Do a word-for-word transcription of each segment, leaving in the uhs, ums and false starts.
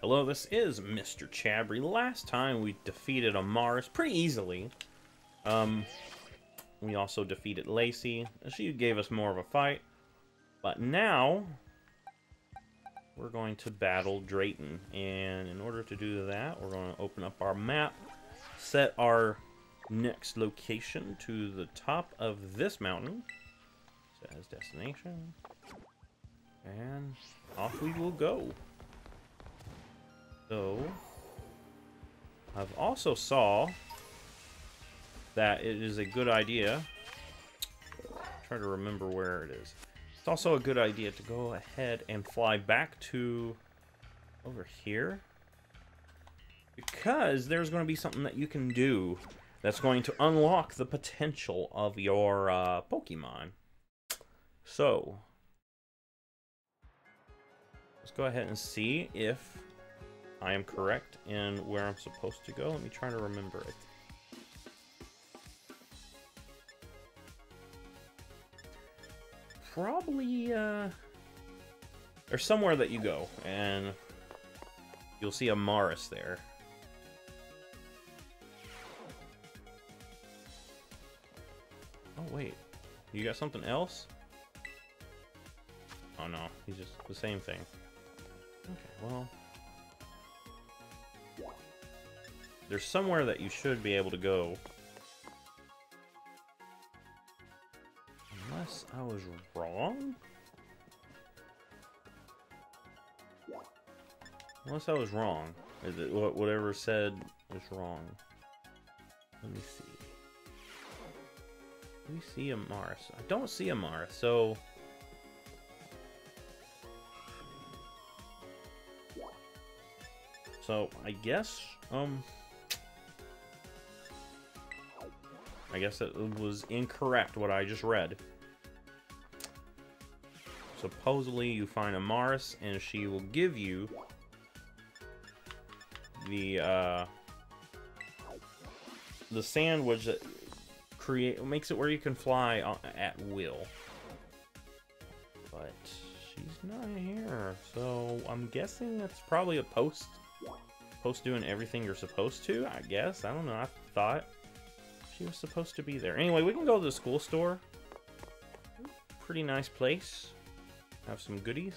Hello, this is Mister Chabry. Last time we defeated Amaris pretty easily. Um, we also defeated Lacey. She gave us more of a fight. But now, we're going to battle Drayton. And in order to do that, we're going to open up our map, set our next location to the top of this mountain. Set his destination. And off we will go. So, I've also saw that it is a good idea. Try to remember where it is. It's also a good idea to go ahead and fly back to over here, because there's going to be something that you can do that's going to unlock the potential of your uh, Pokemon. So, let's go ahead and see if I am correct in where I'm supposed to go. Let me try to remember it. Probably, uh... there's somewhere that you go, and you'll see Amaris there. Oh, wait. You got something else? Oh, no. He's just the same thing. Okay, well... there's somewhere that you should be able to go. Unless I was wrong? Unless I was wrong. Is it whatever said was wrong? Let me see. Let me see Amaris. I don't see Amaris, so... So, I guess, um... I guess it was incorrect what I just read. Supposedly, you find Amaris, and she will give you the uh, the sandwich that create makes it where you can fly on, at will. But she's not here, so I'm guessing that's probably a post post doing everything you're supposed to. I guess I don't know. I thought she was supposed to be there. Anyway, we can go to the school store. Pretty nice place. Have some goodies.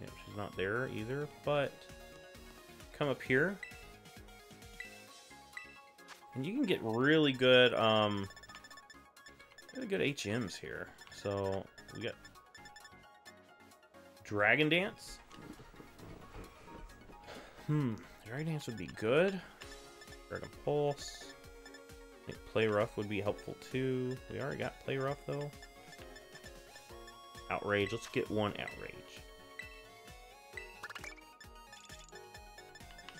Yeah, she's not there either, but come up here. And you can get really good, um, really good H Ms here. So, we got Dragon Dance. Hmm, Dragon Dance would be good. Dragon Pulse. I think Play Rough would be helpful too. We already got Play Rough though. Outrage. Let's get one Outrage.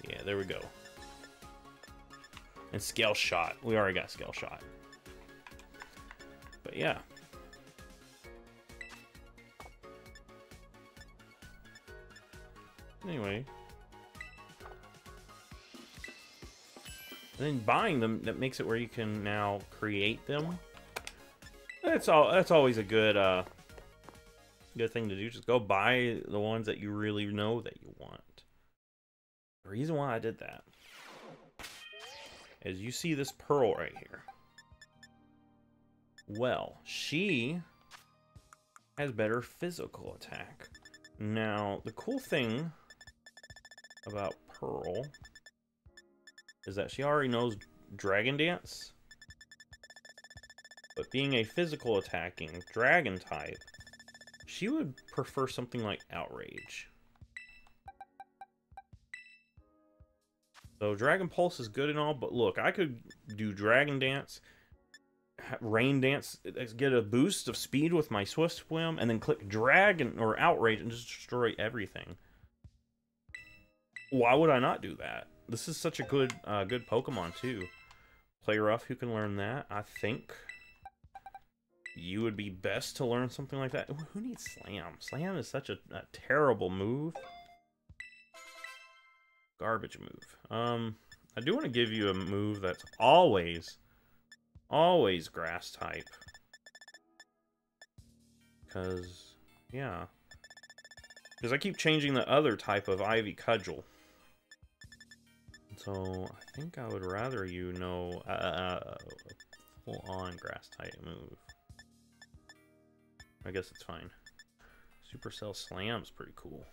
Yeah, there we go. And Scale Shot. We already got Scale Shot. But yeah. Anyway. And then buying them, that makes it where you can now create them. That's all. That's always a good, uh, good thing to do. Just go buy the ones that you really know that you want. The reason why I did that is you see this Pearl right here. Well, she has better physical attack. Now, the cool thing about Pearl is that she already knows Dragon Dance. But being a physical attacking dragon type, she would prefer something like Outrage. So Dragon Pulse is good and all, but look, I could do Dragon Dance, Rain Dance, get a boost of speed with my Swift Swim, and then click Dragon or Outrage and just destroy everything. Why would I not do that? This is such a good uh, good Pokemon, too. Play Rough, who can learn that? I think you would be best to learn something like that. Ooh, who needs Slam? Slam is such a, a terrible move. Garbage move. Um, I do want to give you a move that's always, always grass type. Because, yeah. Because I keep changing the other type of Ivy Cudgel. So I think I would rather you know uh, full-on Grass-type move. I guess it's fine. Supercell Slam's pretty cool.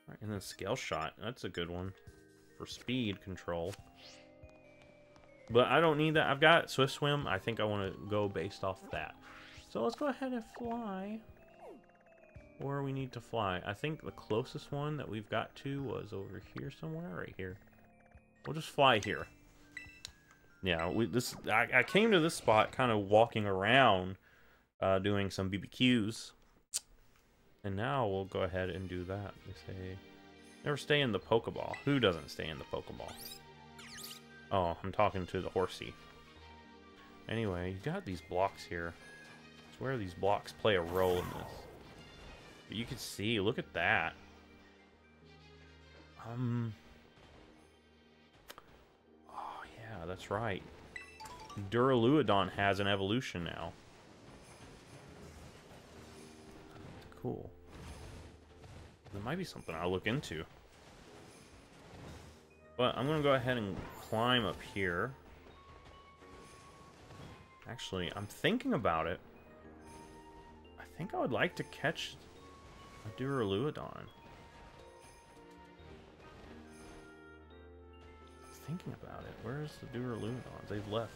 All right, and then Scale Shot. That's a good one for speed control. But I don't need that. I've got Swift Swim. I think I want to go based off that. So let's go ahead and fly where we need to fly. I think the closest one that we've got to was over here somewhere, right here. We'll just fly here. Yeah, we this I, I came to this spot kind of walking around, uh, doing some B B Qs. And now we'll go ahead and do that. They say, never stay in the Pokeball. Who doesn't stay in the Pokeball? Oh, I'm talking to the horsey. Anyway, you got these blocks here. It's where these blocks play a role in this. But you can see, look at that. Um. Oh yeah, that's right. Duraludon has an evolution now. That's cool. There might be something I'll look into. But I'm gonna go ahead and climb up here. Actually, I'm thinking about it. I think I would like to catch a Duraludon. I'm thinking about it. Where's the Duraludons? They've left.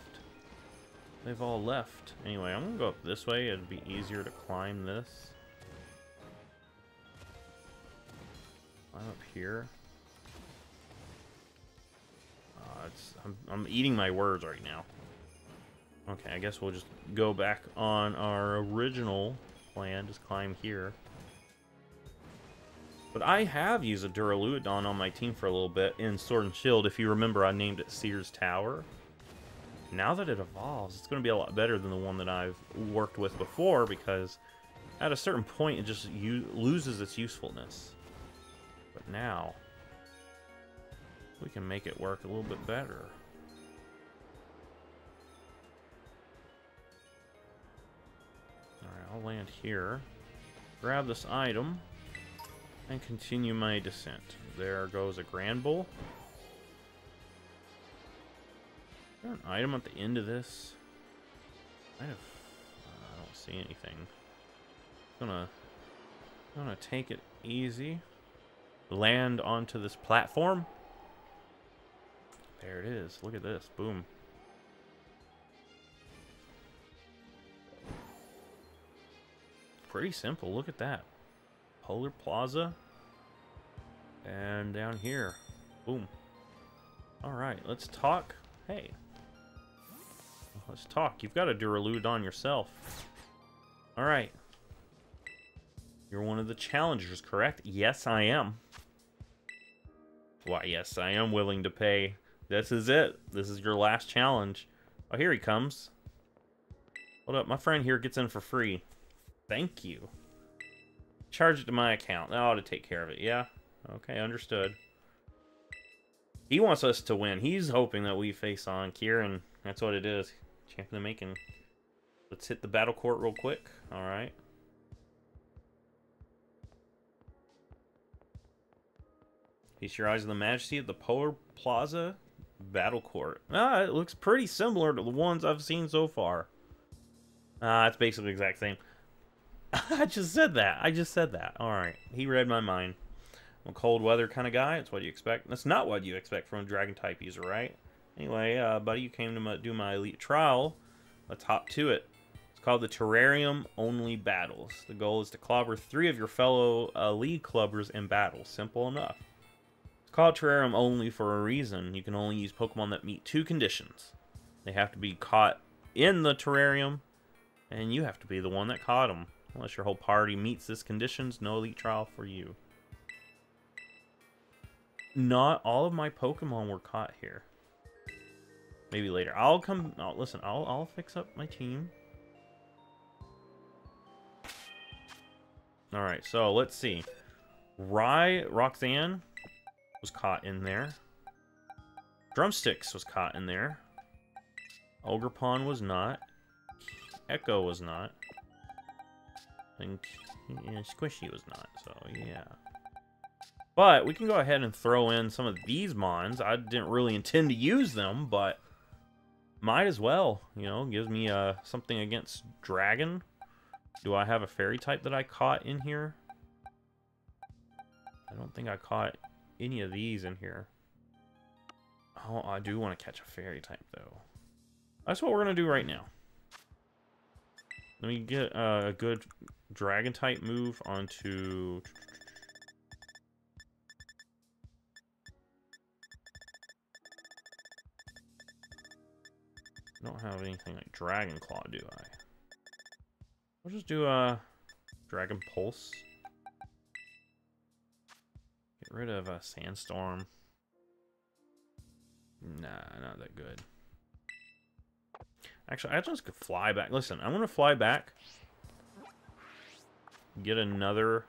They've all left. Anyway, I'm gonna go up this way. It'd be easier to climb this. Climb up here. Uh, it's, I'm, I'm eating my words right now. Okay, I guess we'll just go back on our original plan. Just climb here. But I have used a Duraludon on my team for a little bit in Sword and Shield. If you remember, I named it Sears Tower. Now that it evolves, it's going to be a lot better than the one that I've worked with before, because at a certain point, it just loses its usefulness. But now, we can make it work a little bit better. Alright, I'll land here. Grab this item. And continue my descent. There goes a Granbull. Is there an item at the end of this? I don't see anything. I'm gonna, I'm gonna take it easy. Land onto this platform. There it is. Look at this. Boom. Pretty simple. Look at that. Polar Plaza. And down here. Boom. Alright, let's talk. Hey. Let's talk. You've got a Duraludon yourself. Alright. You're one of the challengers, correct? Yes, I am. Why, yes, I am willing to pay. This is it. This is your last challenge. Oh, here he comes. Hold up. My friend here gets in for free. Thank you. Charge it to my account. That ought to take care of it. Yeah? Okay, understood. He wants us to win. He's hoping that we face on Kieran. That's what it is. Champion of the making. Let's hit the battle court real quick. All right. Feast your eyes on the majesty of the Polar Plaza Battle Court. Ah, it looks pretty similar to the ones I've seen so far. Ah, it's basically the exact same. I just said that. I just said that. Alright, he read my mind. I'm a cold weather kind of guy. That's what you expect. That's not what you expect from a Dragon-type user, right? Anyway, uh, buddy, you came to my, do my elite trial. Let's hop to it. It's called the Terrarium Only Battles. The goal is to clobber three of your fellow uh, league clubbers in battle. Simple enough. Called Terrarium only for a reason. You can only use Pokemon that meet two conditions. They have to be caught in the Terrarium, and you have to be the one that caught them. Unless your whole party meets these conditions, no elite trial for you. Not all of my Pokemon were caught here. Maybe later. I'll come... Oh, listen, I'll, I'll fix up my team. Alright, so let's see. Rye, Roxanne... was caught in there. Drumsticks was caught in there. Ogre Pond was not. Echo was not. I think yeah, Squishy was not, so yeah. But we can go ahead and throw in some of these mons. I didn't really intend to use them, but might as well. You know, gives me uh, something against Dragon. Do I have a fairy type that I caught in here? I don't think I caught any of these in here. Oh, I do want to catch a fairy type, though. That's what we're going to do right now. Let me get uh, a good dragon type move onto... I don't have anything like Dragon Claw, do I? We'll just do a uh, Dragon Pulse. Get rid of a Sandstorm. Nah, not that good. Actually, I just could fly back. Listen, I'm gonna fly back. Get another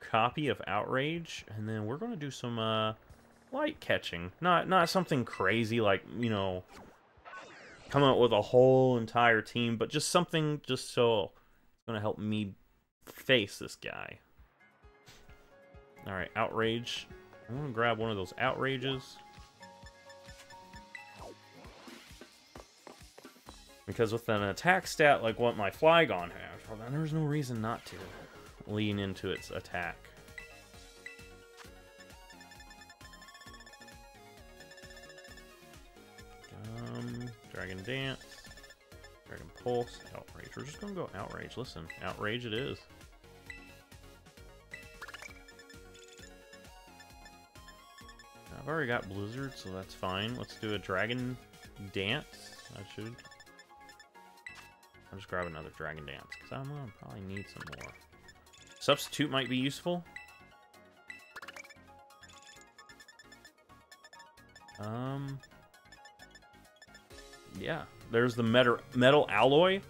copy of Outrage, and then we're gonna do some uh, light catching. Not not something crazy like, you know, come up with a whole entire team, but just something just so it's gonna help me face this guy. All right, Outrage. I'm gonna grab one of those Outrages. Because with an attack stat like what my Flygon has, well, then there's no reason not to lean into its attack. Um, Dragon Dance, Dragon Pulse, Outrage. We're just gonna go Outrage. Listen, Outrage it is. I've already got Blizzard, so that's fine. Let's do a Dragon Dance. I should. I'll just grab another Dragon Dance, because I'm gonna probably need some more. Substitute might be useful. Um... Yeah, there's the metal, metal alloy.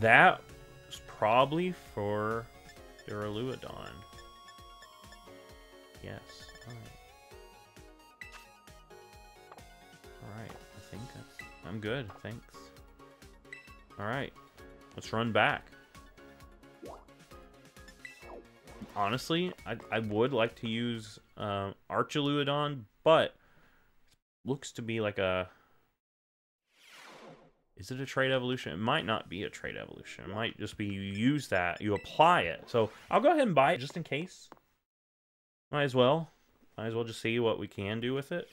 That was probably for Duraludon. Yes. All right. All right. I think that's, I'm good. Thanks. All right. Let's run back. Honestly, I, I would like to use um, Archaludon, but looks to be like a... Is it a trait evolution? It might not be a trait evolution. It might just be you use that, you apply it. So I'll go ahead and buy it just in case. Might as well. Might as well just see what we can do with it.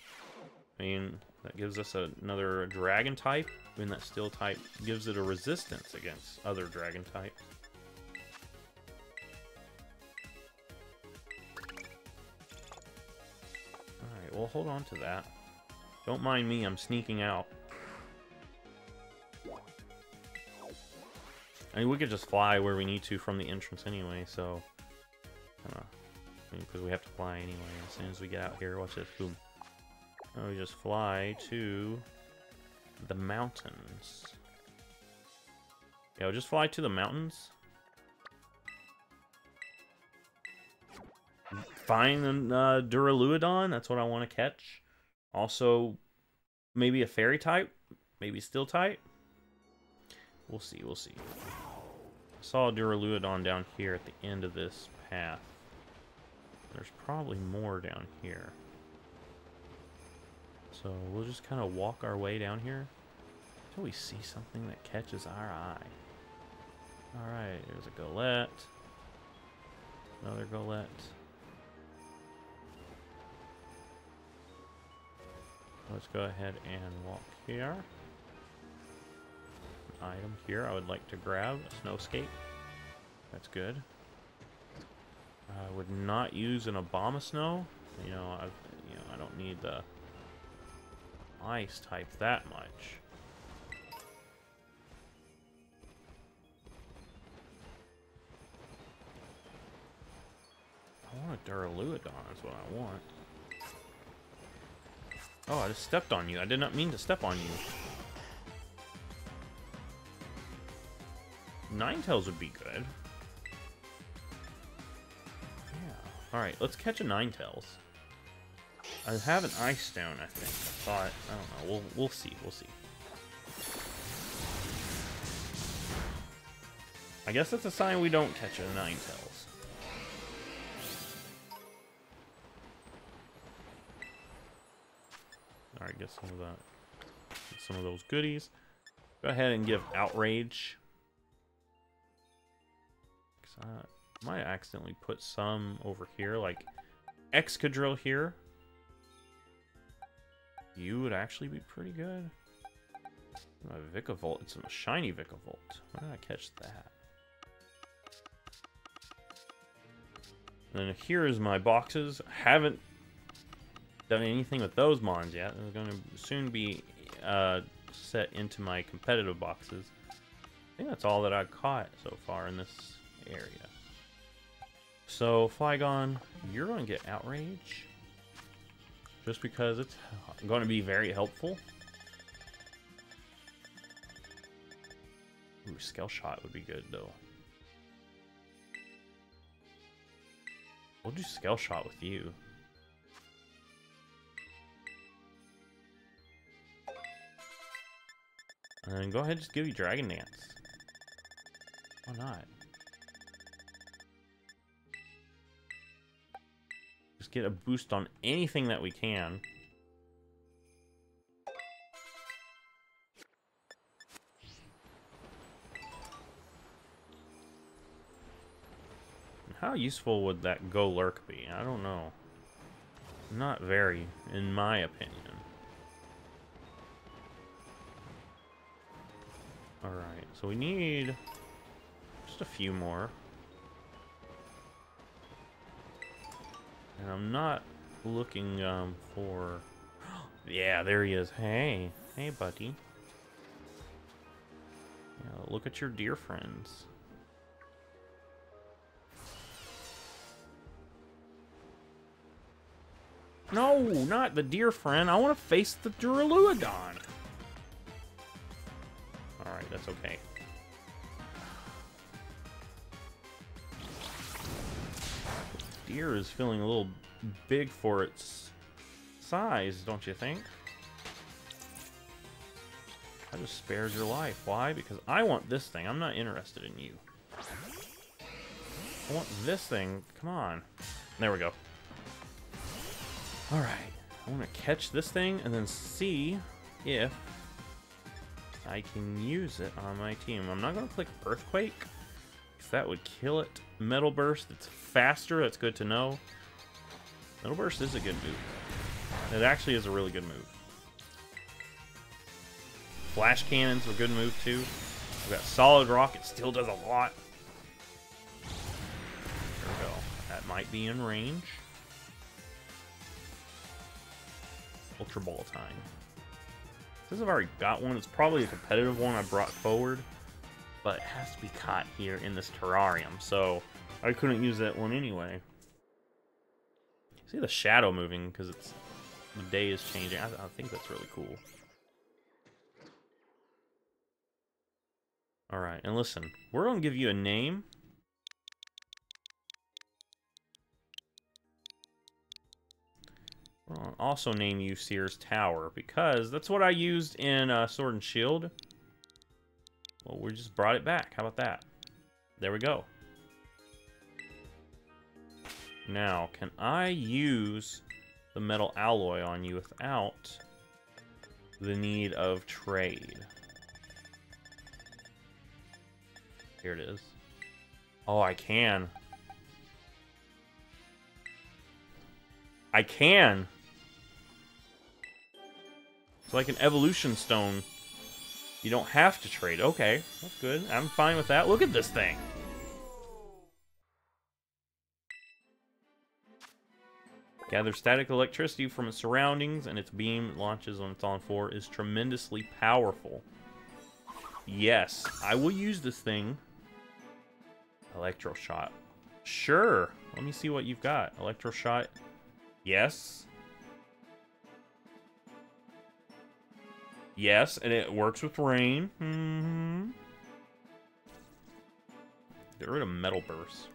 I mean, that gives us a, another dragon type. I mean, that steel type gives it a resistance against other dragon types. All right, well, hold on to that. Don't mind me, I'm sneaking out. I mean, we could just fly where we need to from the entrance anyway, so... I don't know. I mean, because we have to fly anyway as soon as we get out here. Watch this. Boom. Now we just fly to the mountains. Yeah, we'll just fly to the mountains. Find an, uh, Duraludon. That's what I want to catch. Also, maybe a fairy type. Maybe steel type. We'll see, we'll see. I saw Duraludon down here at the end of this path. There's probably more down here. So we'll just kind of walk our way down here until we see something that catches our eye. Alright, there's a Golette. Another Golette. Let's go ahead and walk here. Item here I would like to grab a snow skate. That's good. I would not use an Obama Snow. You know, I've you know I don't need the ice type that much. I want a Duraludon is what I want. Oh, I just stepped on you. I did not mean to step on you. Ninetales would be good. Yeah. Alright, let's catch a Ninetales. I have an ice stone, I think. I thought. I don't know. We'll we'll see. We'll see. I guess that's a sign we don't catch a Ninetales. Alright, get some of that. Get some of those goodies. Go ahead and give Outrage. I might accidentally put some over here, like Excadrill here. You would actually be pretty good. My Vickavolt, it's a shiny Vickavolt. Why did I catch that? And then here is my boxes. I haven't done anything with those mons yet. They're going to soon be uh, set into my competitive boxes. I think that's all that I caught so far in this area. So Flygon, you're going to get Outrage, just because it's going to be very helpful. Ooh, Scale Shot would be good though. We'll do Scale Shot with you. And go ahead and just give you Dragon Dance. Why not? Just get a boost on anything that we can. How useful would that Go Lurk be? I don't know. Not very, in my opinion. Alright, so we need just a few more. And I'm not looking um, for... yeah, there he is. Hey. Hey, buddy. Yeah, look at your dear friends. No, not the dear friend. I want to face the Duraludon. Alright, that's okay. Deer is feeling a little big for its size, don't you think? I just spared your life. Why? Because I want this thing. I'm not interested in you. I want this thing. Come on. There we go. Alright. I want to catch this thing and then see if I can use it on my team. I'm not going to click Earthquake. That would kill it. Metal Burst, it's faster, that's good to know. Metal Burst is a good move. It actually is a really good move. Flash Cannon's a good move too. We've got Solid Rock, it still does a lot. There we go. That might be in range. Ultra Ball time. Since I've already got one, it's probably a competitive one I brought forward. But it has to be caught here in this terrarium, so I couldn't use that one anyway. See the shadow moving because it's the day is changing. I, I think that's really cool. All right, and listen, we're gonna give you a name. We're gonna also name you Sears Tower because that's what I used in uh, Sword and Shield. Well, we just brought it back. How about that? There we go. Now, can I use the metal alloy on you without the need of trade? Here it is. Oh, I can. I can. It's like an evolution stone. You don't have to trade. Okay, that's good. I'm fine with that. Look at this thing. Gathers static electricity from its surroundings, and its beam launches when it's on four is tremendously powerful. Yes, I will use this thing. Electro Shot. Sure. Let me see what you've got. Electro Shot. Yes. Yes, and it works with rain. Mm-hmm. Get rid of Metal Burst.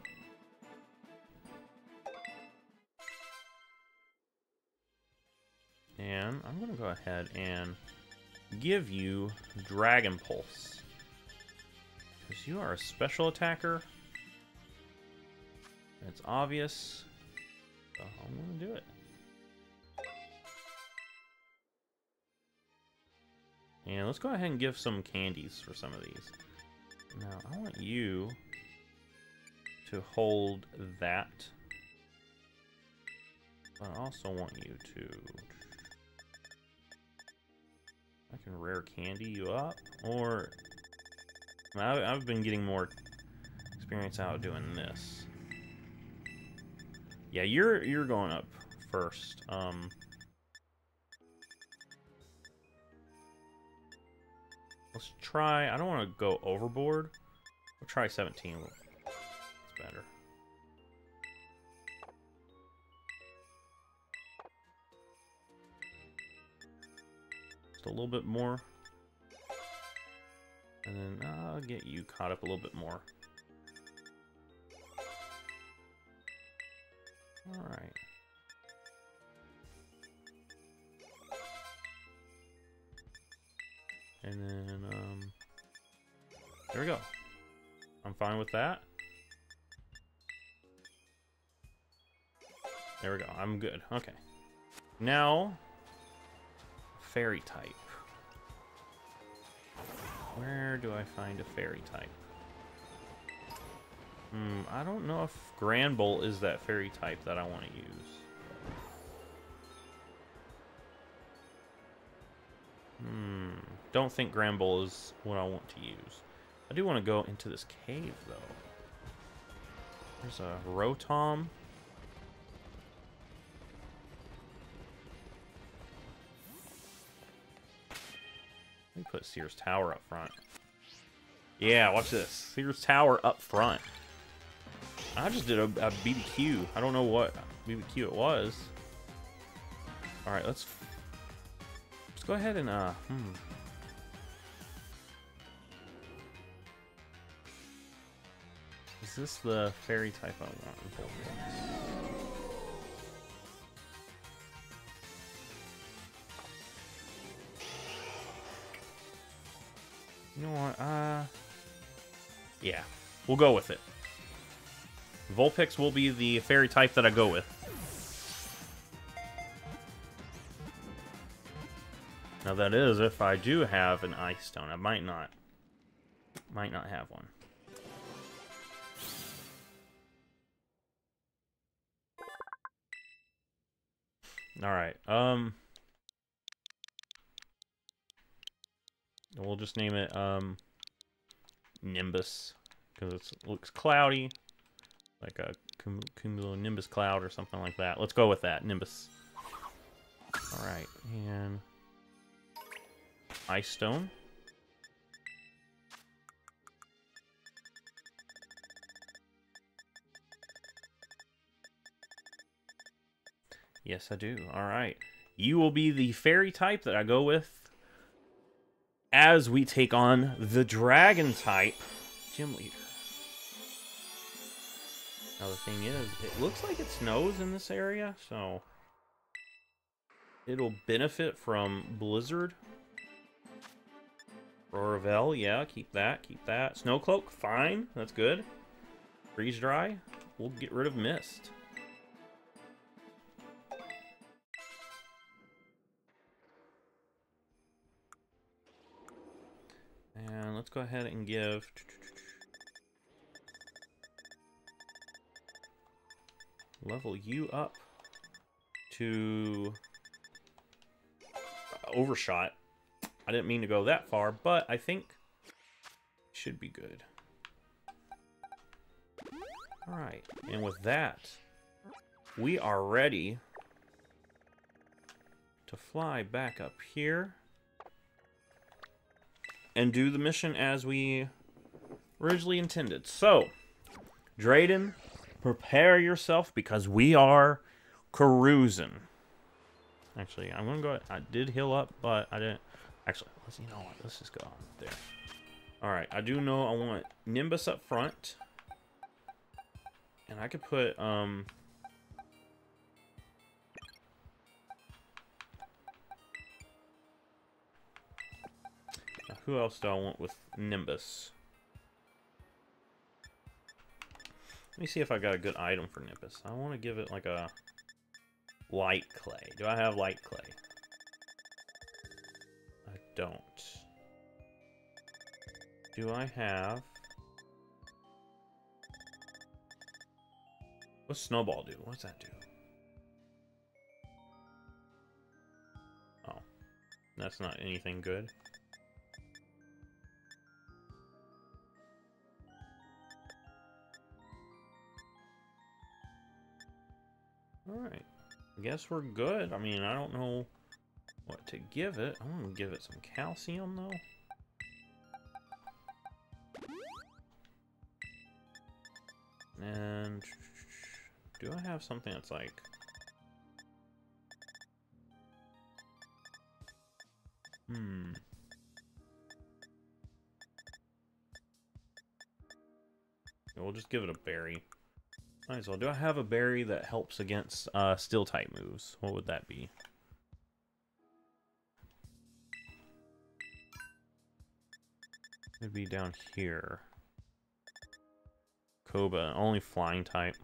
And I'm going to go ahead and give you Dragon Pulse. Because you are a special attacker. It's obvious. So I'm going to do it. And let's go ahead and give some candies for some of these. Now, I want you to hold that. But I also want you to... I can rare candy you up, or... I've been getting more experience out of doing this. Yeah, you're you're going up first. Um, let's try. I don't want to go overboard. We'll try seventeen. It's better. Just a little bit more. And then I'll get you caught up a little bit more. Alright. And then, um... there we go. I'm fine with that. There we go. I'm good. Okay. Now, fairy type. Where do I find a fairy type? Hmm, I don't know if Granbull is that fairy type that I want to use. Hmm, don't think Granbull is what I want to use. I do want to go into this cave, though. There's a Rotom. Let me put Sears Tower up front. Yeah, watch this. Sears Tower up front. I just did a, a B B Q. I don't know what B B Q it was. All right, let's let's go ahead and uh. Hmm. Is this the fairy type I want? You know what? Uh, yeah, we'll go with it. Vulpix will be the fairy type that I go with. Now that is if I do have an ice stone. I might not. Might not have one. All right. Um. We'll just name it um, Nimbus, because it looks cloudy, like a cumulonimbus cloud or something like that. Let's go with that, Nimbus. All right, and Ice Stone. Yes, I do. All right, you will be the fairy type that I go with. As we take on the dragon type gym leader. Now the thing is, it looks like it snows in this area, so it'll benefit from blizzard. Roarvel, yeah, keep that, keep that. Snowcloak, fine, that's good. Freeze dry, we'll get rid of mist. And let's go ahead and give... level you up to... Overshot. I didn't mean to go that far, but I think it should be good. Alright, and with that, we are ready to fly back up here. And do the mission as we originally intended. So, Drayton, prepare yourself because we are cruising. Actually, I'm gonna go. I did heal up, but I didn't. Actually, let's. You know what? Let's just go on there. All right. I do know I want Nimbus up front, and I could put um. Who else do I want with Nimbus? Let me see if I got a good item for Nimbus. I want to give it like a light clay. Do I have light clay? I don't. Do I have... What's snowball do? What's that do? Oh. That's not anything good. Alright. I guess we're good. I mean, I don't know what to give it. I'm going to give it some calcium, though. And do I have something that's like... Hmm. Yeah, we'll just give it a berry. Might as well. Do I have a berry that helps against uh, steel type moves? What would that be? It'd be down here. Koba, only flying type.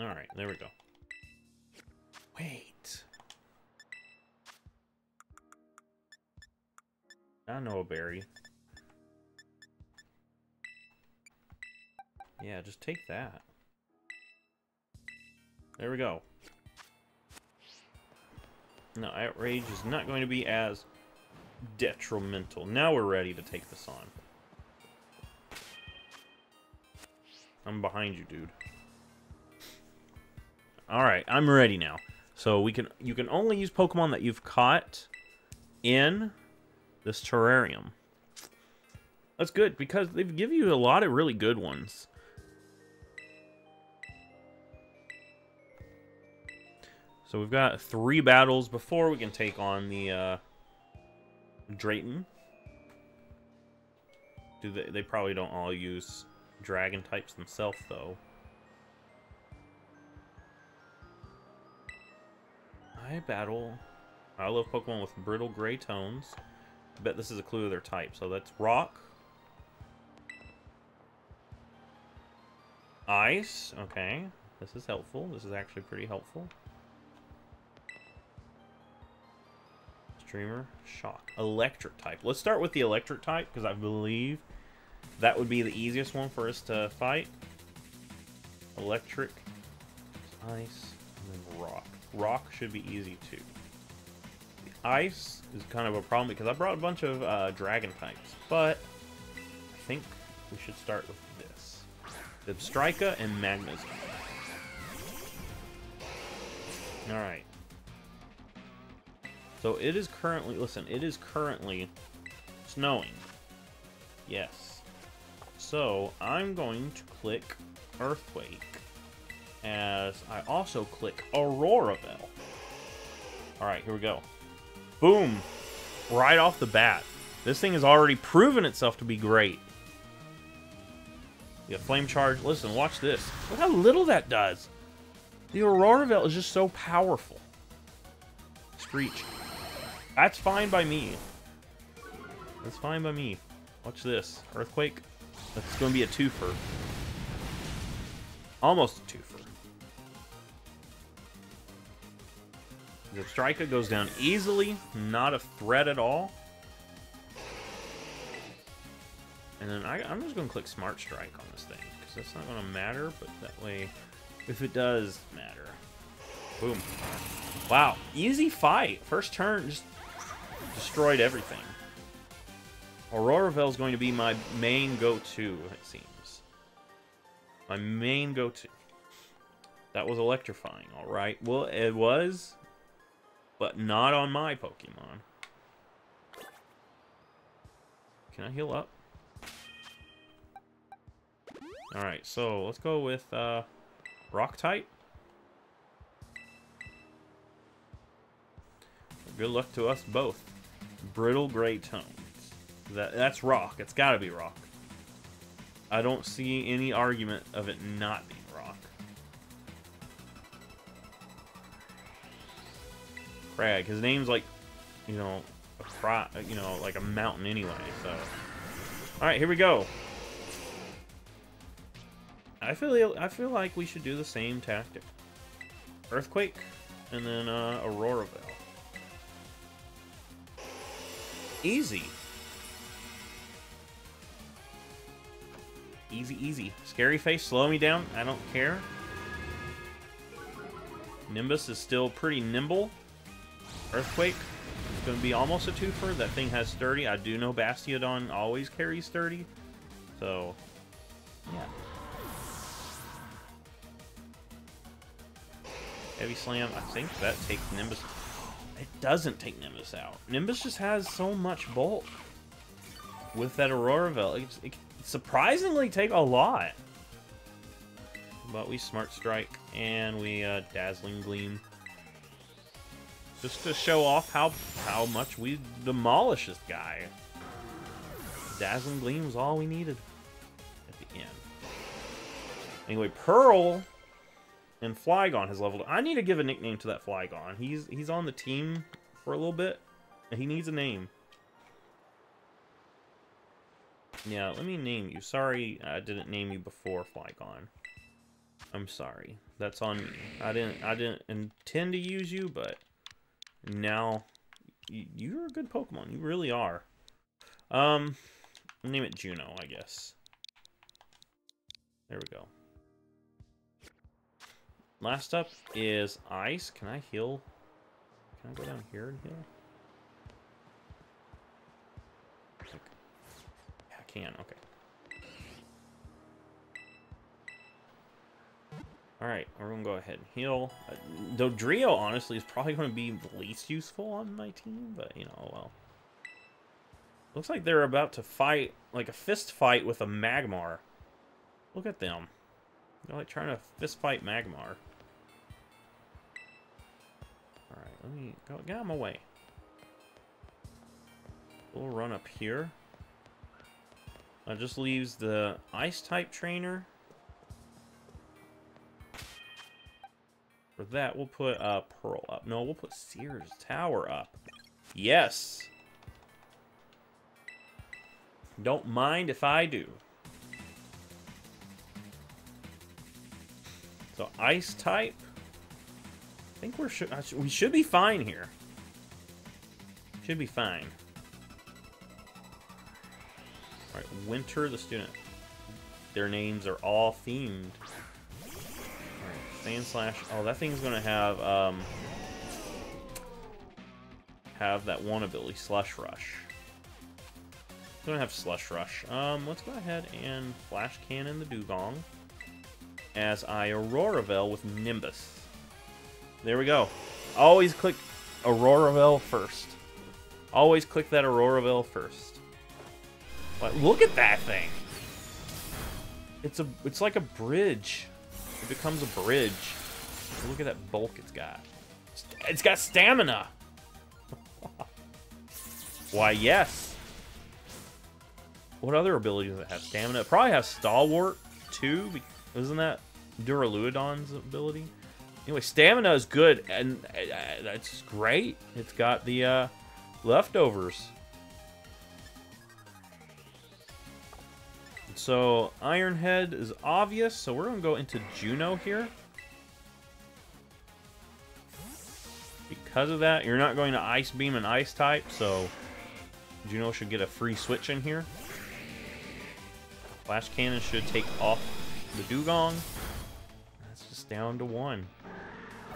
All right, there we go. Wait. I know a berry. Yeah, just take that. There we go. No, outrage is not going to be as detrimental. Now we're ready to take this on. I'm behind you, dude. All right, I'm ready now. So we can you can only use Pokemon that you've caught in this terrarium. That's good because they give you a lot of really good ones. So we've got three battles before we can take on the uh, Drayton. Do they? They probably don't all use Dragon types themselves, though. I battle. I love Pokemon with brittle gray tones. I bet this is a clue to their type. So that's rock, ice. Okay, this is helpful. This is actually pretty helpful. Streamer, shock, electric type. Let's start with the electric type because I believe that would be the easiest one for us to fight. Electric, ice, and then rock. Rock should be easy too. The ice is kind of a problem because I brought a bunch of uh, dragon types, but I think we should start with this. Abstrika and Magmar. All right. So it is currently, listen, it is currently snowing. Yes. So I'm going to click Earthquake, as I also click Aurora Bell. All right, here we go. Boom, right off the bat. This thing has already proven itself to be great. Yeah, Flame Charge, listen, watch this. Look how little that does. The Aurora Bell is just so powerful. Screech, that's fine by me. That's fine by me. Watch this, Earthquake. That's gonna be a twofer. Almost a twofer. The Striker goes down easily, not a threat at all. And then I, I'm just going to click Smart Strike on this thing, because that's not going to matter, but that way, if it does matter. Boom. Wow, easy fight. First turn, just destroyed everything. Aurora Veil is going to be my main go-to, it seems. My main go-to. That was electrifying, all right. Well, it was... but not on my Pokemon. Can I heal up? Alright, so let's go with uh, rock type. Good luck to us both. Brittle gray tones. That, that's rock. It's gotta be rock. I don't see any argument of it not being rock. Crag. His name's like, you know, a cro you know, like a mountain anyway. So, all right, here we go. I feel I feel like we should do the same tactic. Earthquake, and then uh, Aurora Veil. Easy. Easy, easy. Scary face, slow me down. I don't care. Nimbus is still pretty nimble. Earthquake. It's going to be almost a twofer. That thing has sturdy. I do know Bastiodon always carries sturdy. So, yeah. Heavy Slam. I think that takes Nimbus. It doesn't take Nimbus out. Nimbus just has so much bulk. With that Aurora Veil, it, it surprisingly take a lot. But we Smart Strike and we uh, Dazzling Gleam. Just to show off how how much we demolish this guy. Dazzling Gleam was all we needed at the end. Anyway, Pearl and Flygon has leveled up. I need to give a nickname to that Flygon. He's he's on the team for a little bit, and he needs a name. Yeah, let me name you. Sorry, I didn't name you before, Flygon. I'm sorry. That's on me. I didn't I didn't intend to use you, but now you're a good Pokemon. You really are. Um, name it Juno, I guess. There we go. Last up is Ice. Can I heal? Can I go down here and heal? Yeah, I can. Okay. Alright, we're going to go ahead and heal. Uh, Dodrio, honestly, is probably going to be the least useful on my team, but, you know, well. Looks like they're about to fight, like a fist fight with a Magmar. Look at them. They're like trying to fist fight Magmar. Alright, let me go. Get out of my way. We'll run up here. That just leaves the ice type trainer. For that, we'll put uh, Pearl up. No, we'll put Sears Tower up. Yes! Don't mind if I do. So ice type. I think we're should we should be fine here. Should be fine. All right, Winter the student. Their names are all themed. All right, Sand Slash. Oh, that thing's gonna have um have that one ability, Slush Rush. It's gonna have Slush Rush. Um, let's go ahead and Flash Cannon the Dugong. As I Aurora Veil with Nimbus. There we go. Always click Aurora Veil first. Always click that Aurora Veil first. But look at that thing. It's a it's like a bridge. It becomes a bridge. Look at that bulk it's got. It's got stamina. Why yes. What other abilities does it have? Stamina. It probably has Stalwart too, because isn't that Duraludon's ability? Anyway, stamina is good, and that's great. It's got the uh, leftovers. So, Ironhead is obvious, so we're going to go into Juno here. Because of that, you're not going to Ice Beam and Ice type, so Juno should get a free switch in here. Flash Cannon should take off the Dugong. That's just down to one.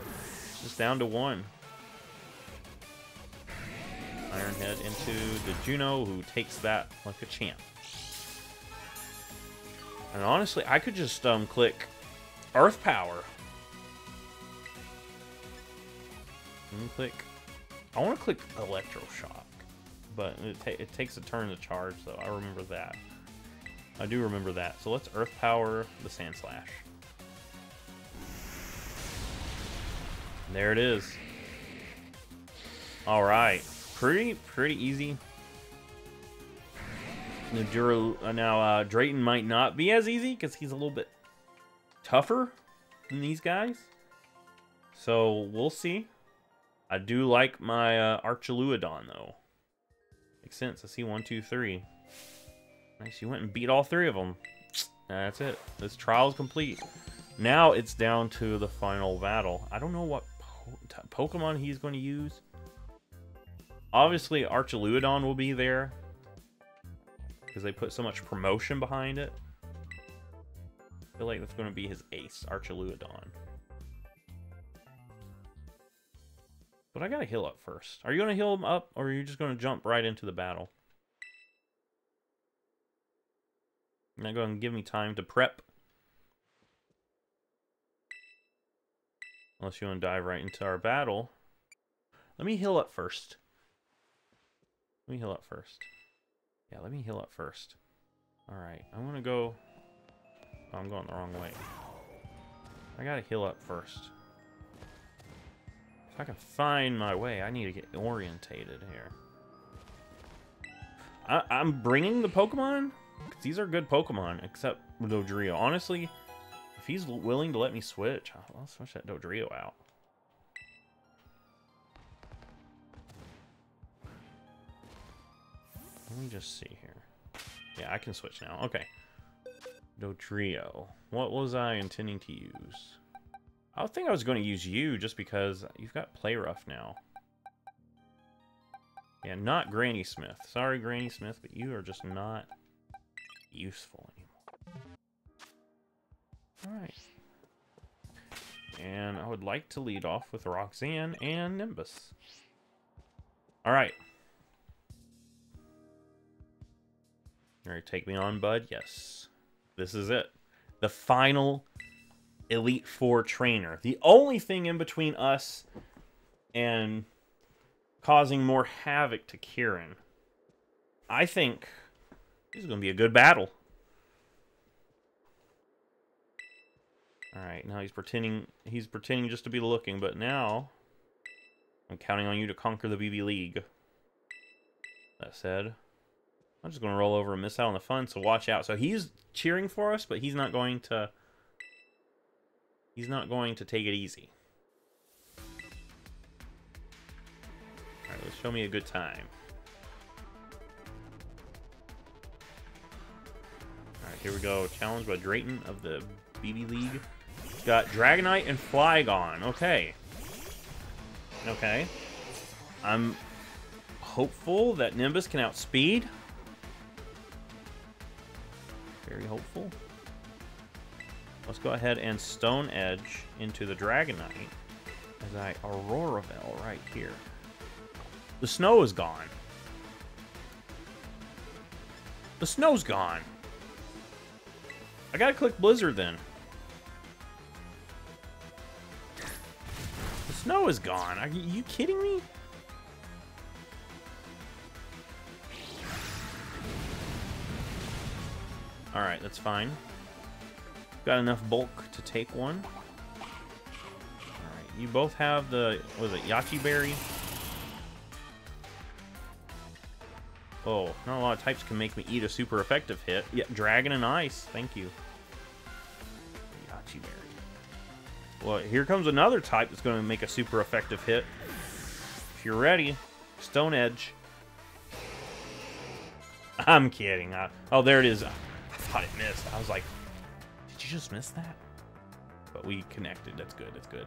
It's just down to one. Ironhead into the Juno, who takes that like a champ. And honestly, I could just um click Earth Power. And click. I want to click Electroshock, but it, ta it takes a turn to charge, so I remember that. I do remember that. So let's Earth Power the Sand Slash. There it is. All right, pretty pretty easy. Now, Dura, uh, now uh, Drayton might not be as easy because he's a little bit tougher than these guys. So we'll see. I do like my uh, Archaludon though. Makes sense. I see one, two, three. Nice. You went and beat all three of them. That's it. This trial is complete. Now it's down to the final battle. I don't know what po Pokemon he's going to use. Obviously, Archaludon will be there because they put so much promotion behind it. I feel like that's going to be his ace, Archaludon. But I got to heal up first. Are you going to heal him up, or are you just going to jump right into the battle? Now go ahead and give me time to prep. Unless you want to dive right into our battle. Let me heal up first. Let me heal up first. Yeah, let me heal up first. All right, I'm going to go... Oh, I'm going the wrong way. I got to heal up first. If I can find my way, I need to get orientated here. I, I'm bringing the Pokemon. These are good Pokemon, except Dodrio. Honestly, if he's willing to let me switch, I'll switch that Dodrio out. Let me just see here. Yeah, I can switch now. Okay. Dodrio. What was I intending to use? I think I was going to use you just because you've got Play Rough now. Yeah, not Granny Smith. Sorry, Granny Smith, but you are just not useful anymore. Alright. And I would like to lead off with Roxanne and Nimbus. Alright. Alright, take me on, bud. Yes. This is it. The final... Elite Four trainer. The only thing in between us and causing more havoc to Kieran. I think this is going to be a good battle. All right, now he's pretending he's pretending just to be looking, but now I'm counting on you to conquer the B B League. That said, I'm just going to roll over and miss out on the fun, so watch out. So he's cheering for us, but he's not going to He's not going to take it easy. Alright, let's show me a good time. Alright, here we go. Challenged by Drayton of the B B League. Got Dragonite and Flygon. Okay. Okay. I'm hopeful that Nimbus can outspeed. Very hopeful. Let's go ahead and Stone Edge into the Dragonite as I Aurora Bell right here. The snow is gone. The snow's gone. I gotta click Blizzard then. The snow is gone. Are you kidding me? Alright, that's fine. Got enough bulk to take one. All right, you both have the, what is it, Yachi Berry? Oh, not a lot of types can make me eat a super effective hit. Yeah, Dragon and Ice, thank you. Yachi Berry. Well, here comes another type that's going to make a super effective hit. If you're ready, Stone Edge. I'm kidding. I, oh, there it is. I thought it missed. I was like... Did you just miss that? But we connected. That's good. That's good.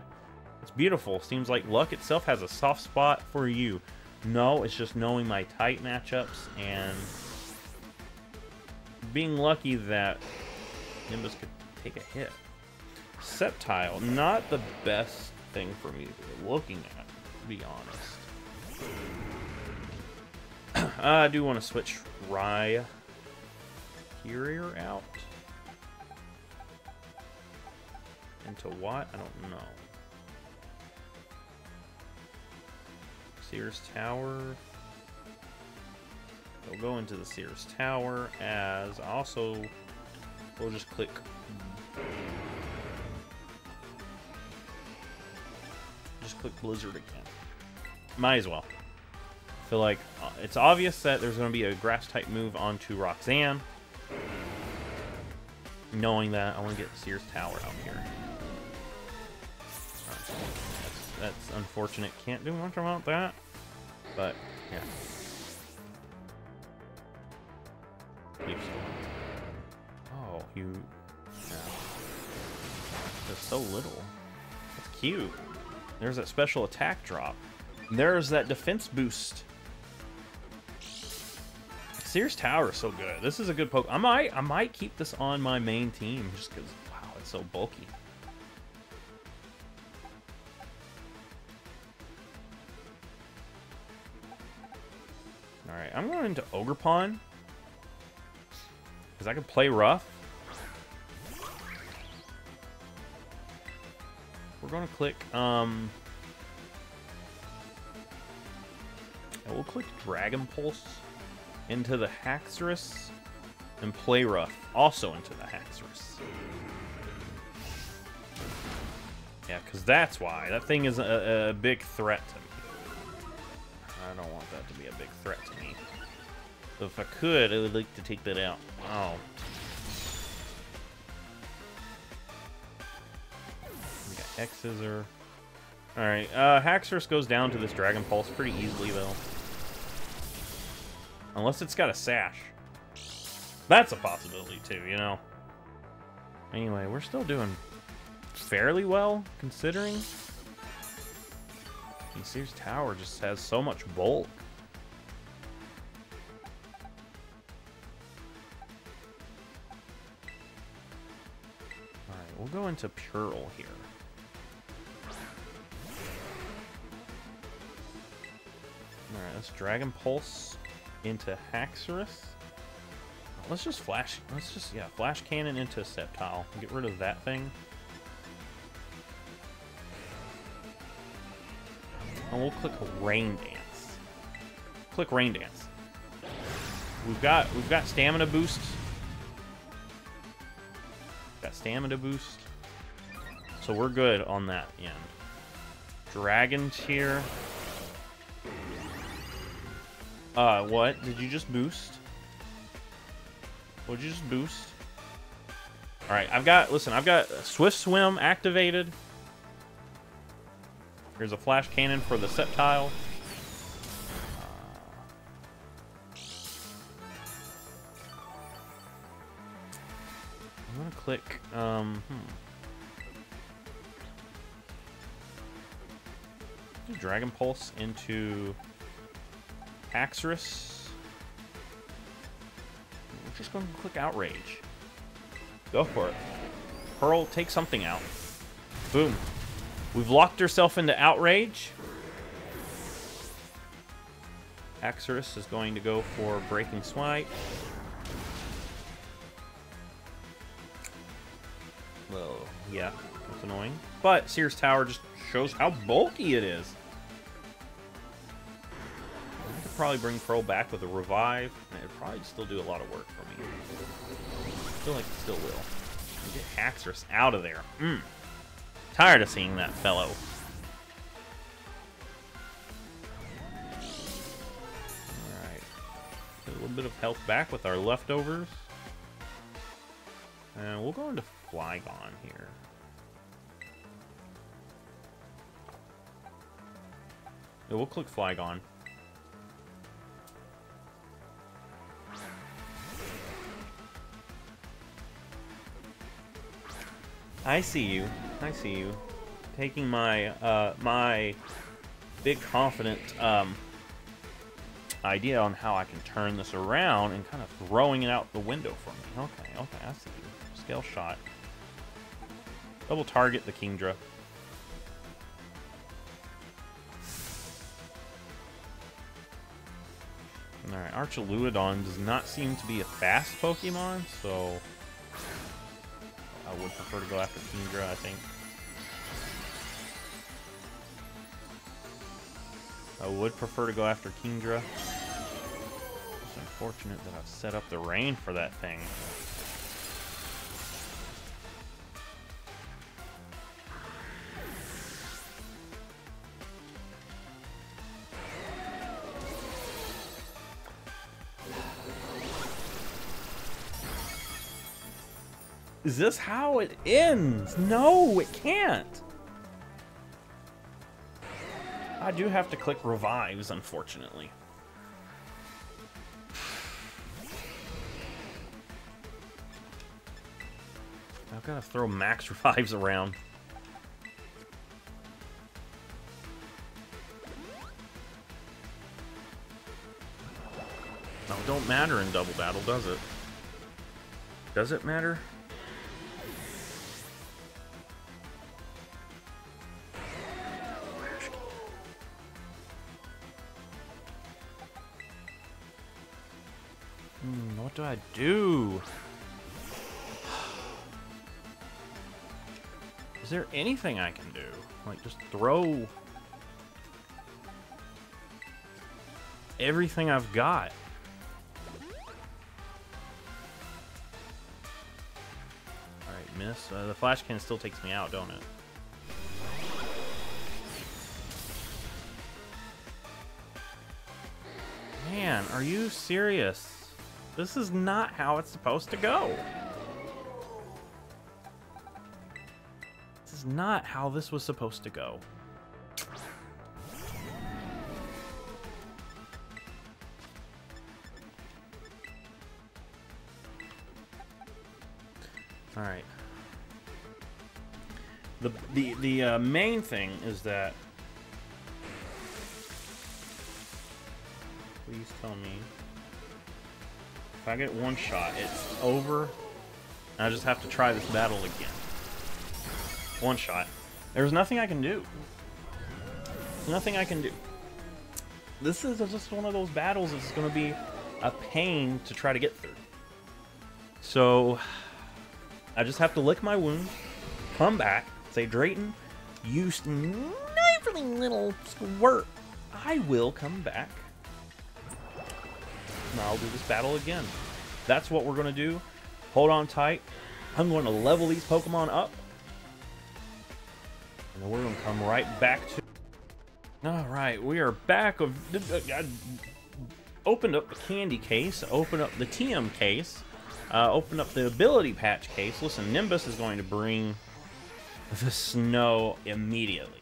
It's beautiful. Seems like luck itself has a soft spot for you. No, it's just knowing my tight matchups and being lucky that Nimbus could take a hit. Sceptile, not the best thing for me to be looking at, to be honest. I do want to switch Rhyhorrior out. Into what? I don't know. Sears Tower. We'll go into the Sears Tower as also we'll just click. Just click Blizzard again. Might as well. So, like, it's obvious that there's going to be a Grass-type move onto Roxanne. Knowing that, I want to get Sears Tower out here. That's, that's unfortunate. Can't do much about that. But, yeah. Oh, you... Yeah. There's so little. That's cute. There's that special attack drop. There's that defense boost. Sears Tower is so good. This is a good poke. I might, I might keep this on my main team just because, wow, it's so bulky. All right, I'm going into Ogre Pond because I can play rough. We're gonna click. Um, I will click Dragon Pulse into the Haxorus and play rough also into the Haxorus. Yeah, because that's why. That thing is a, a big threat to me. I don't want that to be a big threat to me. So if I could, I would like to take that out. Oh. We got X Scissor. Alright, uh, Haxorus goes down to this Dragon Pulse pretty easily, though. Unless it's got a sash. That's a possibility, too, you know. Anyway, we're still doing fairly well, considering. And Sears Tower just has so much bulk. Alright, we'll go into Pearl here. Alright, let's Dragon Pulse into Haxorus. Let's just flash, let's just, yeah, flash cannon into Sceptile. Get rid of that thing. And we'll click Rain Dance. Click Rain Dance. We've got, we've got stamina boost. Got stamina boost. So we're good on that end. Dragon Tear. Uh, what? Did you just boost? What did you just boost? Alright, I've got, listen, I've got Swift Swim activated. Here's a Flash Cannon for the Sceptile. I'm gonna click, um, hmm. Dragon Pulse into Haxorus. We're just going to click Outrage. Go for it. Pearl, take something out. Boom. We've locked herself into Outrage. Haxorus is going to go for Breaking Swipe. Well, yeah, that's annoying. But Sears Tower just shows how bulky it is. Probably bring Pearl back with a revive, and it'd probably still do a lot of work for me. I feel like it still will. We'll get Haxorus out of there. Mm. Tired of seeing that fellow. Alright. Get a little bit of health back with our leftovers. And we'll go into Flygon here. Yeah, we'll click Flygon. I see you. I see you. Taking my uh, my big confident um, idea on how I can turn this around and kind of throwing it out the window for me. Okay, okay, I see you. Scale shot. Double target the Kingdra. Alright, Archaludon does not seem to be a fast Pokemon, so I would prefer to go after Kingdra, I think. I would prefer to go after Kingdra. It's unfortunate that I've set up the rain for that thing. Is this how it ends? No, it can't. I do have to click revives, unfortunately. I've got to throw max revives around. No, it don't matter in double battle, does it? Does it matter? Hmm, what do I do? Is there anything I can do? Like, just throw everything I've got. Alright, miss. Uh, the flash cannon still takes me out, don't it? Man, are you serious? This is not how it's supposed to go. Not how this was supposed to go. All right. The the the uh, main thing is that. Please tell me if I get one shot, it's over. I just have to try this battle again. One shot. There's nothing I can do. Nothing I can do. This is just one of those battles that's going to be a pain to try to get through. So, I just have to lick my wounds, come back, say, Drayton, you sniveling little squirt. I will come back. And I'll do this battle again. That's what we're going to do. Hold on tight. I'm going to level these Pokemon up. And we're going to come right back to... Alright, we are back. Of, I opened up the candy case, opened up the T M case, uh, opened up the ability patch case. Listen, Nimbus is going to bring the snow immediately.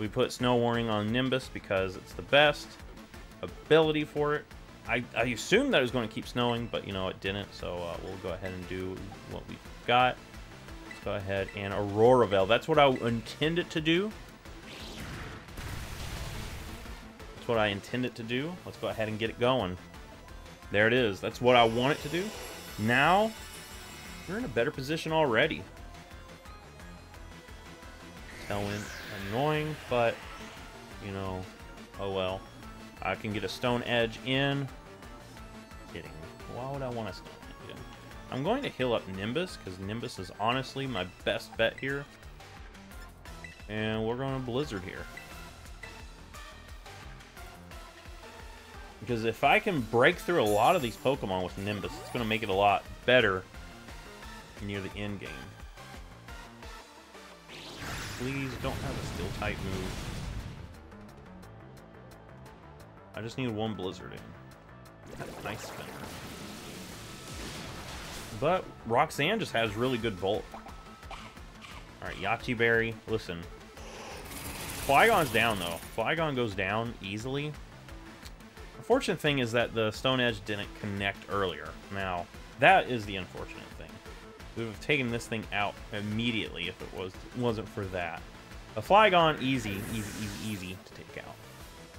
We put snow warning on Nimbus because it's the best ability for it. I, I assumed that it was going to keep snowing, but you know, it didn't. So uh, we'll go ahead and do what we've got. Go ahead and Aurora Veil. That's what I intended to do. That's what I intended to do. Let's go ahead and get it going. There it is. That's what I want it to do. Now, we're in a better position already. Tailwind, annoying, but, you know, oh well. I can get a Stone Edge in. Kidding. Why would I want a Stone Edge? I'm going to heal up Nimbus, because Nimbus is honestly my best bet here. And we're going to Blizzard here. Because if I can break through a lot of these Pokemon with Nimbus, it's going to make it a lot better near the end game. Please don't have a Steel-type move. I just need one Blizzard in. Nice spinner. But Roxanne just has really good Volt. All right, Yachiberry. Listen, Flygon's down though. Flygon goes down easily. The fortunate thing is that the Stone Edge didn't connect earlier. Now that is the unfortunate thing. We would have taken this thing out immediately if it was wasn't for that. A Flygon, easy, easy, easy, easy to take out.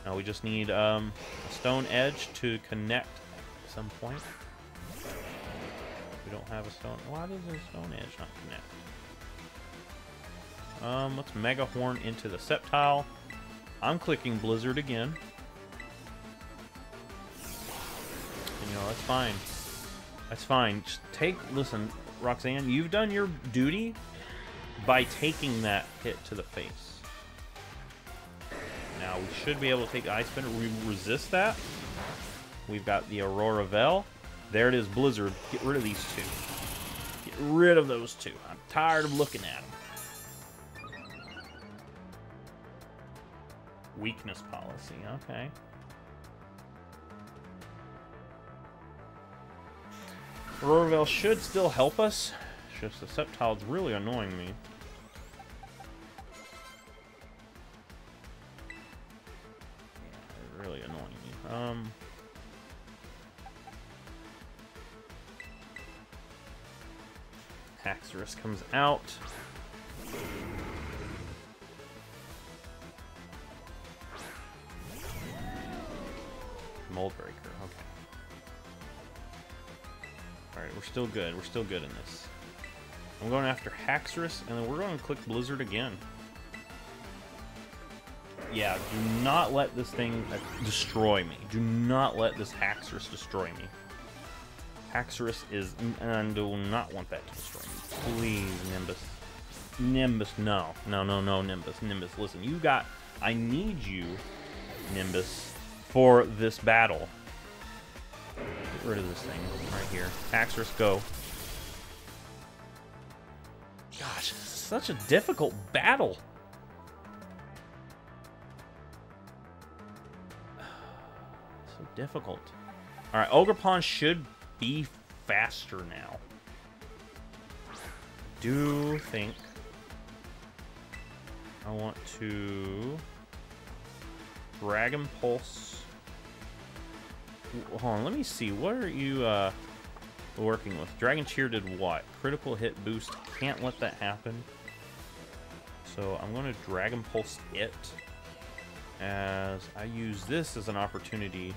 Now we just need um, a Stone Edge to connect at some point. We don't have a stone. Why does the Stone Edge not connect? Um, let's Mega Horn into the Sceptile. I'm clicking Blizzard again. And, you know, that's fine. That's fine. Just take... Listen, Roxanne, you've done your duty by taking that hit to the face. Now, we should be able to take Ice Bender. We resist that. We've got the Aurora Veil. There it is, Blizzard. Get rid of these two. Get rid of those two. I'm tired of looking at them. Weakness policy. Okay. Aurora Veil should still help us. just the Sceptile's really annoying me. Yeah, really annoying me. Um... Haxorus comes out. Mold Breaker, okay. Alright, we're still good. We're still good in this. I'm going after Haxorus, and then we're going to click Blizzard again. Yeah, do not let this thing destroy me. Do not let this Haxorus destroy me. Haxorus is... I do not want that to destroy me. Please, Nimbus. Nimbus, no. No, no, no, Nimbus. Nimbus, listen, you got... I need you, Nimbus, for this battle. Get rid of this thing right here. Haxorus, go. Gosh, such a difficult battle. So difficult. All right, Ogre Pond should... be faster now. I do think I want to Dragon Pulse. Hold on, let me see. What are you uh, working with? Dragon Cheer did what? Critical hit boost. Can't let that happen. So I'm going to Dragon Pulse it as I use this as an opportunity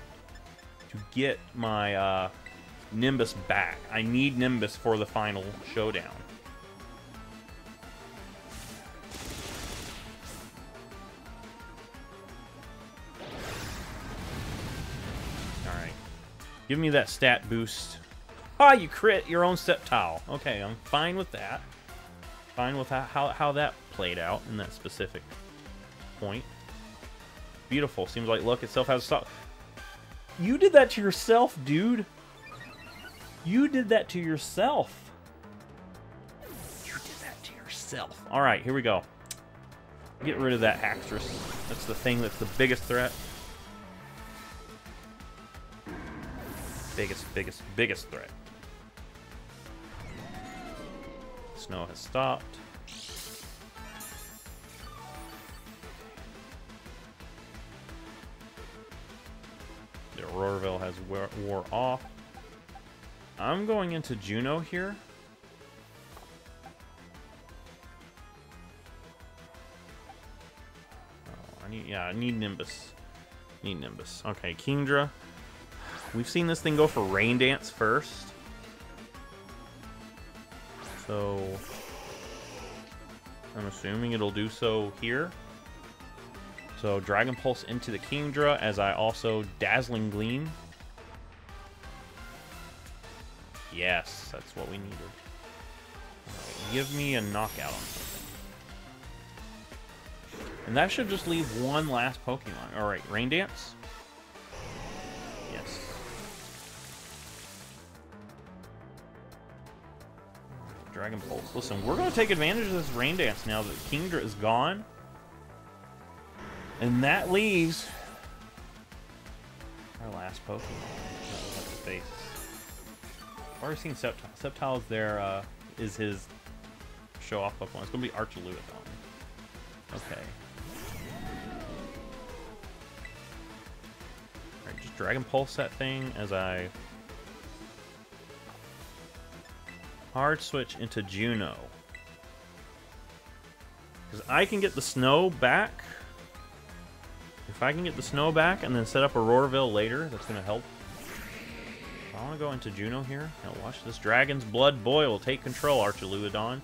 to get my... Uh, Nimbus back. I need Nimbus for the final showdown. Alright. Give me that stat boost. Ah, you crit your own Sceptile. Okay, I'm fine with that. Fine with how, how that played out in that specific point. Beautiful. Seems like luck itself has stopped. You did that to yourself, dude. You did that to yourself. You did that to yourself. All right, here we go. Get rid of that Haxorus. That's the thing that's the biggest threat. Biggest, biggest, biggest threat. Snow has stopped. The Auroraville has wore off. I'm going into Juno here. Oh, I need, yeah, I need Nimbus. Need Nimbus. Okay, Kingdra. We've seen this thing go for Rain Dance first. So, I'm assuming it'll do so here. So, Dragon Pulse into the Kingdra as I also Dazzling Gleam. Yes, that's what we needed. Right, give me a knockout on something. And that should just leave one last Pokemon. Alright, Rain Dance? Yes. Dragon Pulse. Listen, we're going to take advantage of this Rain Dance now that Kingdra is gone. And that leaves our last Pokemon. That's the face. I've already seen Sceptile. Sceptile's there, uh, is his show-off Pokemon. It's going to be Archaludon. Okay. Alright, just Dragon Pulse that thing as I... hard switch into Juno. Because I can get the snow back. If I can get the snow back and then set up Auroraville later, that's going to help. I want to go into Juno here. Now watch this dragon's blood boil. Take control, Archaludon.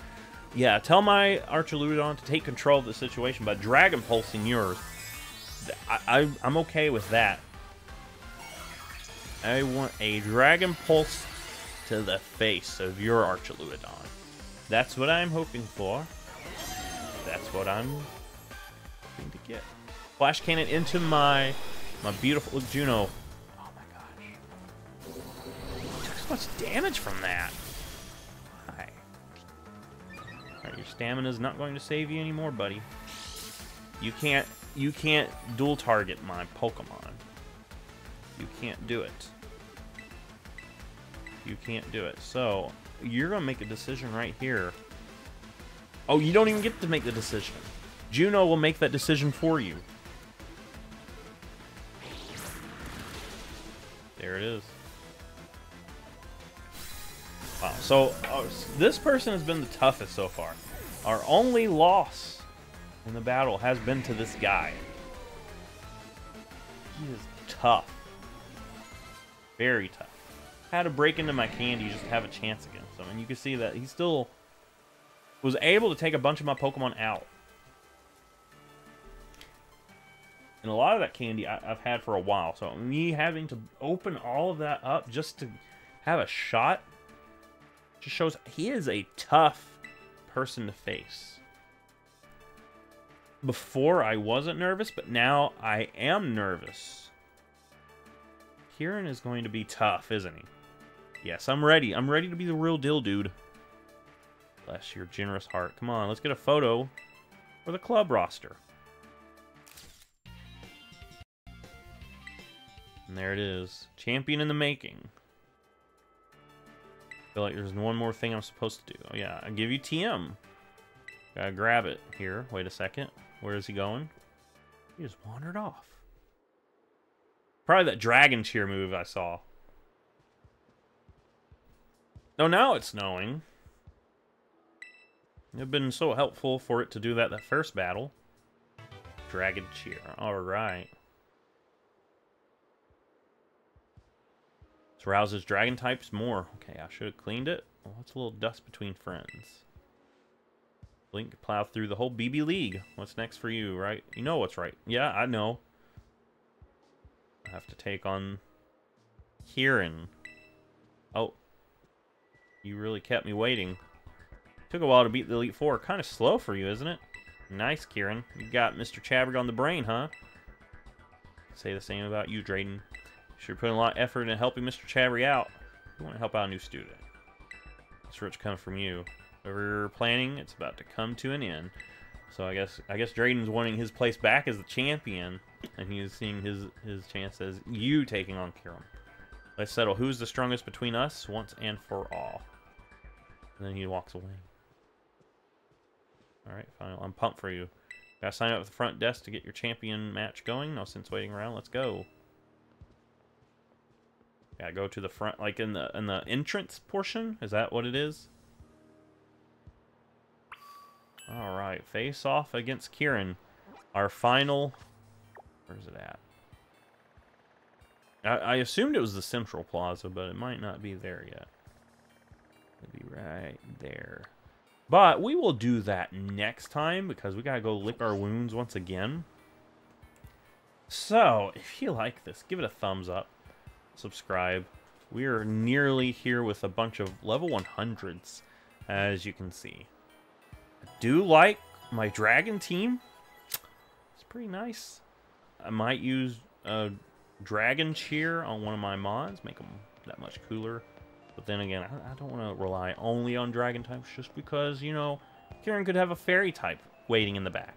Yeah, tell my Archaludon to take control of the situation by Dragon Pulsing yours. I, I, I'm okay with that. I want a Dragon Pulse to the face of your Archaludon. That's what I'm hoping for. That's what I'm hoping to get. Flash Cannon into my, my beautiful Juno. Much damage from that. Why? Alright, your stamina's not going to save you anymore, buddy. You can't you can't dual target my Pokemon. You can't do it. you can't do it. So you're gonna make a decision right here. Oh, you don't even get to make the decision. Juno will make that decision for you. There it is. Wow, so uh, this person has been the toughest so far. Our only loss in the battle has been to this guy. He is tough. Very tough. I had to break into my candy just to have a chance against him. And you can see that he still was able to take a bunch of my Pokemon out. And a lot of that candy I, I've had for a while. So me having to open all of that up just to have a shot just shows he is a tough person to face. Before I wasn't nervous, but now I am nervous. Kieran is going to be tough, isn't he? Yes, I'm ready. I'm ready to be the real deal, dude. Bless your generous heart. Come on, let's get a photo for the club roster. And there it is. Champion in the making. I feel like there's one more thing I'm supposed to do. Oh, yeah. I give you T M. Gotta grab it here. Wait a second. Where is he going? He just wandered off. Probably that dragon cheer move I saw. No, now it's snowing. It would have been so helpful for it to do that that first battle. Dragon cheer. Alright. This rouses dragon types more. Okay, I should have cleaned it. What's a little dust between friends? Blink, plow through the whole B B League. What's next for you, right? You know what's right. Yeah, I know. I have to take on Kieran. Oh. You really kept me waiting. Took a while to beat the Elite Four. Kind of slow for you, isn't it? Nice, Kieran. You got Mister Chabry on the brain, huh? Say the same about you, Drayton. You should put in a lot of effort into helping Mister Chabry out. You want to help out a new student. That's rich coming from you. We're planning, it's about to come to an end. So I guess I guess Drayton's wanting his place back as the champion, and he's seeing his his chance as you taking on Kieran. Let's settle who's the strongest between us once and for all. And then he walks away. Alright, fine. I'm pumped for you. Gotta sign up at the front desk to get your champion match going. No sense waiting around. Let's go. Gotta go to the front, like in the in the entrance portion? Is that what it is? Alright, face off against Kieran. Our final... Where's it at? I, I assumed it was the Central Plaza, but it might not be there yet. It'll be right there. But we will do that next time, because we gotta go lick our wounds once again. So, if you like this, give it a thumbs up. Subscribe. We are nearly here with a bunch of level one hundreds, as you can see. I do like my dragon team. It's pretty nice. I might use a dragon cheer on one of my mods, make them that much cooler. But then again, I, I don't want to rely only on dragon types just because, you know, Kieran could have a fairy type waiting in the back.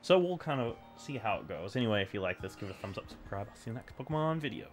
So we'll kind of see how it goes. Anyway, if you like this, give it a thumbs up, subscribe. I'll see you in the next Pokemon video.